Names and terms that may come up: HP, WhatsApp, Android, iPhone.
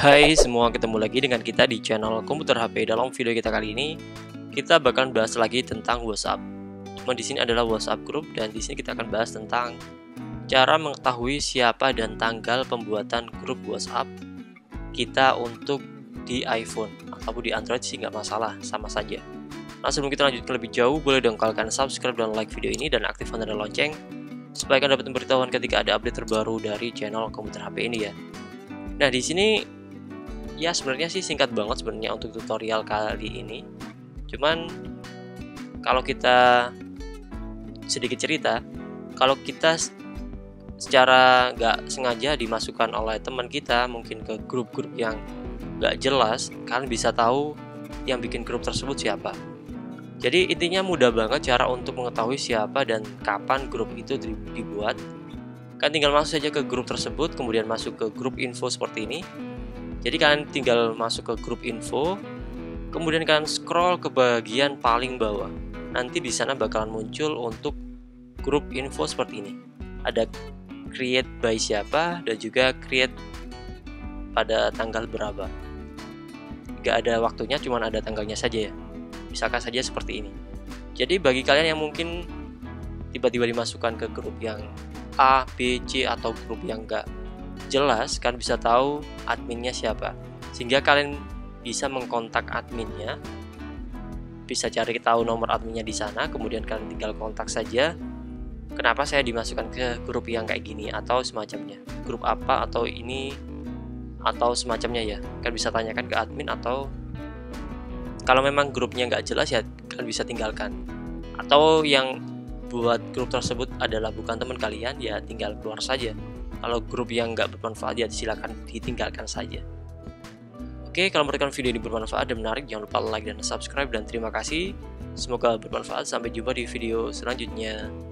Hai semua, ketemu lagi dengan kita di channel Komputer HP. Dalam video kita kali ini, kita bakal bahas lagi tentang WhatsApp. Cuma di sini adalah WhatsApp group, dan di sini kita akan bahas tentang cara mengetahui siapa dan tanggal pembuatan grup WhatsApp kita untuk di iPhone ataupun di Android sih nggak masalah, sama saja. Nah, sebelum kita lanjut ke lebih jauh, boleh dong kalian subscribe dan like video ini dan aktifkan tanda lonceng supaya kalian dapat pemberitahuan ketika ada update terbaru dari channel Komputer HP ini ya. Nah, di sini ya sebenarnya sih singkat banget sebenarnya untuk tutorial kali ini. Cuman kalau kita sedikit cerita, kalau kita secara nggak sengaja dimasukkan oleh teman kita mungkin ke grup-grup yang nggak jelas, kalian bisa tahu yang bikin grup tersebut siapa. Jadi intinya mudah banget cara untuk mengetahui siapa dan kapan grup itu dibuat. Kan tinggal masuk saja ke grup tersebut, kemudian masuk ke grup info seperti ini. Jadi kalian tinggal masuk ke grup info, kemudian kalian scroll ke bagian paling bawah. Nanti di sana bakalan muncul untuk grup info seperti ini. Ada create by siapa dan juga create pada tanggal berapa. Gak ada waktunya, cuma ada tanggalnya saja ya. Misalkan saja seperti ini. Jadi bagi kalian yang mungkin tiba-tiba dimasukkan ke grup yang A, B, C atau grup yang gak jelas, kan bisa tahu adminnya siapa, sehingga kalian bisa mengkontak adminnya, bisa cari tahu nomor adminnya di sana, kemudian kalian tinggal kontak saja, kenapa saya dimasukkan ke grup yang kayak gini atau semacamnya, grup apa atau ini atau semacamnya ya, kan bisa tanyakan ke admin. Atau kalau memang grupnya nggak jelas ya kalian bisa tinggalkan, atau yang buat grup tersebut adalah bukan teman kalian ya tinggal keluar saja. Kalau grup yang nggak bermanfaat ya silakan ditinggalkan saja. Oke, kalau menurut video ini bermanfaat dan menarik, jangan lupa like dan subscribe, dan terima kasih. Semoga bermanfaat. Sampai jumpa di video selanjutnya.